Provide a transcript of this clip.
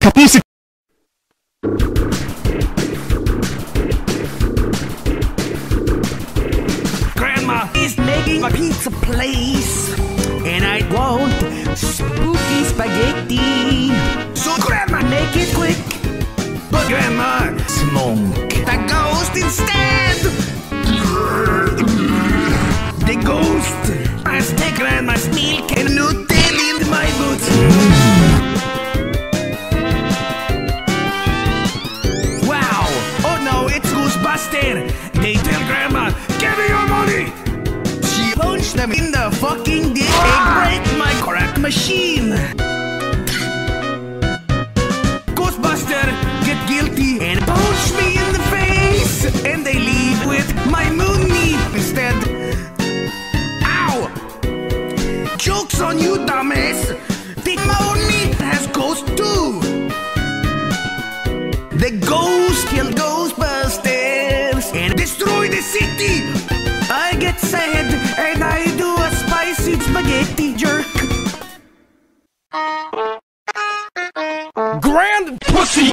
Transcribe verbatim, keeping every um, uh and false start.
capacity. Grandma is making a pizza place, and I want spooky spaghetti. So Grandma, make it quick. But Grandma, smoke the ghost instead. The ghost has taken Grandma's milk and Nutella in my boots. Mm. They tell Grandma, give me your money! She punched them in the fucking dick and break my crack machine! Ghostbuster, get guilty and punch me in the face! And they leave with my moon meat instead! Ow! Joke's on you, dumbass! The moon meat has ghosts too! The ghost killed Ghostbusters! And destroy the city! I get sad and I do a spicy spaghetti jerk. Grand pussy!